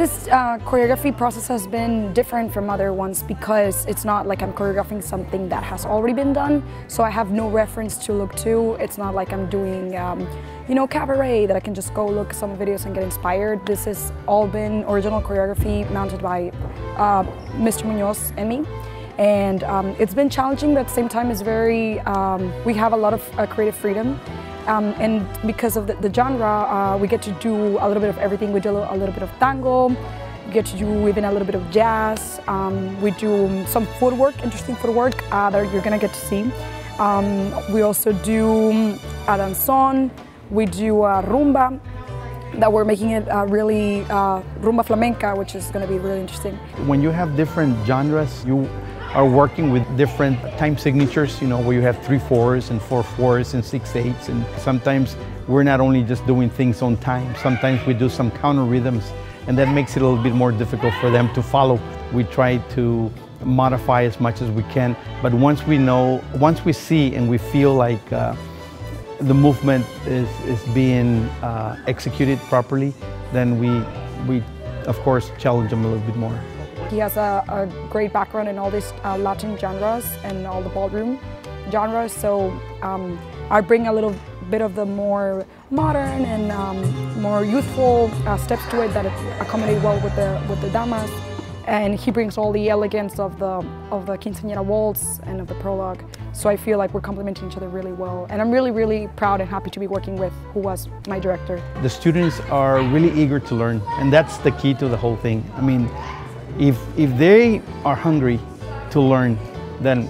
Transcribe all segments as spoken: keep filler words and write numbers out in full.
This uh, choreography process has been different from other ones because it's not like I'm choreographing something that has already been done, so I have no reference to look to. It's not like I'm doing, um, you know, cabaret that I can just go look some videos and get inspired. This has all been original choreography mounted by uh, Mister Muñoz and me. And um, it's been challenging, but at the same time it's very, um, we have a lot of uh, creative freedom. Um, and because of the, the genre, uh, we get to do a little bit of everything. We do a little bit of tango, we get to do even a little bit of jazz. Um, we do some footwork, interesting footwork uh, that you're gonna get to see. Um, we also do a danzón, we do a rumba, that we're making it uh, really uh, rumba flamenca, which is gonna be really interesting. When you have different genres, you are working with different time signatures, you know, where you have three fours and four fours and six eights, and sometimes we're not only just doing things on time, sometimes we do some counter rhythms, and that makes it a little bit more difficult for them to follow. We try to modify as much as we can, but once we know, once we see and we feel like uh, the movement is, is being uh, executed properly, then we, we of course challenge them a little bit more. He has a, a great background in all these uh, Latin genres and all the ballroom genres, so um, I bring a little bit of the more modern and um, more youthful uh, steps to it that accommodate well with the with the damas, and he brings all the elegance of the of the Quinceañera waltz and of the prologue. So I feel like we're complementing each other really well, and I'm really, really proud and happy to be working with who was my director. The students are really eager to learn, and that's the key to the whole thing. I mean, If, if they are hungry to learn, then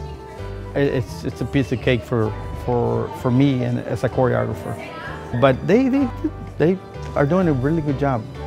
it's, it's a piece of cake for, for, for me and as a choreographer. But they, they, they are doing a really good job.